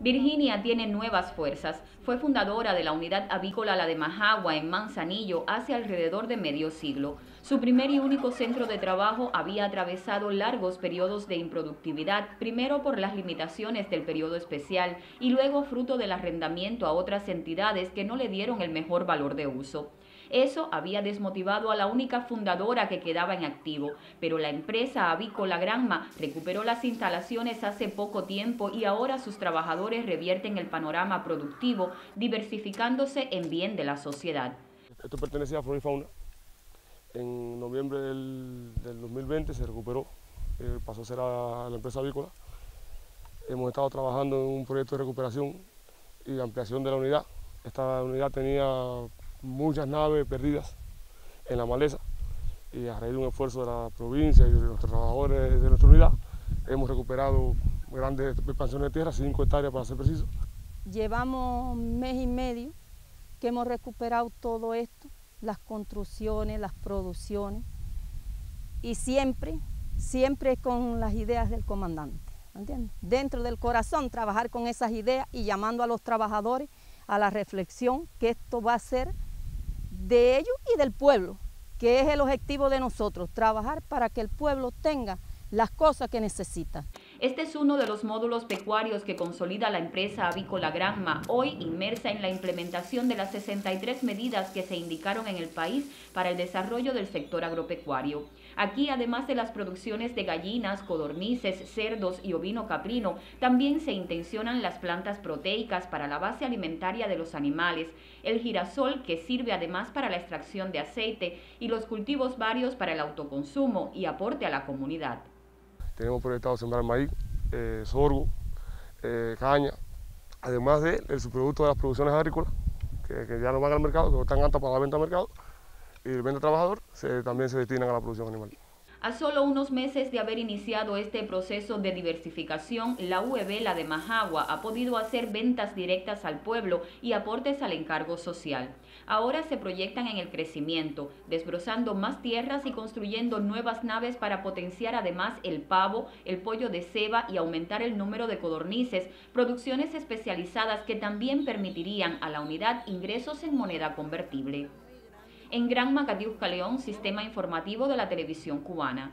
Virginia tiene nuevas fuerzas. Fue fundadora de la unidad avícola La Demajagua en Manzanillo hace alrededor de medio siglo. Su primer y único centro de trabajo había atravesado largos periodos de improductividad, primero por las limitaciones del periodo especial y luego fruto del arrendamiento a otras entidades que no le dieron el mejor valor de uso. Eso había desmotivado a la única fundadora que quedaba en activo, pero la empresa Avícola Granma recuperó las instalaciones hace poco tiempo y ahora sus trabajadores revierten el panorama productivo, diversificándose en bien de la sociedad. Esto pertenecía a Florifauna. En noviembre del 2020 se recuperó, pasó a ser a la empresa avícola. Hemos estado trabajando en un proyecto de recuperación y ampliación de la unidad. Esta unidad tenía muchas naves perdidas en la maleza y a raíz de un esfuerzo de la provincia y de nuestros trabajadores de nuestra unidad hemos recuperado grandes expansiones de tierra, 5 hectáreas para ser preciso. Llevamos mes y medio que hemos recuperado todo esto, las construcciones, las producciones y siempre con las ideas del comandante, ¿entiendes? Dentro del corazón trabajar con esas ideas y llamando a los trabajadores a la reflexión que esto va a ser de ellos y del pueblo, que es el objetivo de nosotros, trabajar para que el pueblo tenga las cosas que necesita. Este es uno de los módulos pecuarios que consolida la empresa Avícola Granma, hoy inmersa en la implementación de las 63 medidas que se indicaron en el país para el desarrollo del sector agropecuario. Aquí, además de las producciones de gallinas, codornices, cerdos y ovino caprino, también se intencionan las plantas proteicas para la base alimentaria de los animales, el girasol, que sirve además para la extracción de aceite, y los cultivos varios para el autoconsumo y aporte a la comunidad. Tenemos proyectado sembrar maíz, sorgo, caña, además del subproducto de las producciones agrícolas, que ya no van al mercado, que no están aptas para la venta al mercado, y el venta trabajador también se destinan a la producción animal. A solo unos meses de haber iniciado este proceso de diversificación, la UEB La Demajagua ha podido hacer ventas directas al pueblo y aportes al encargo social. Ahora se proyectan en el crecimiento, desbrozando más tierras y construyendo nuevas naves para potenciar además el pavo, el pollo de ceba y aumentar el número de codornices, producciones especializadas que también permitirían a la unidad ingresos en moneda convertible. En Gran Macatiusca León, Sistema Informativo de la Televisión Cubana.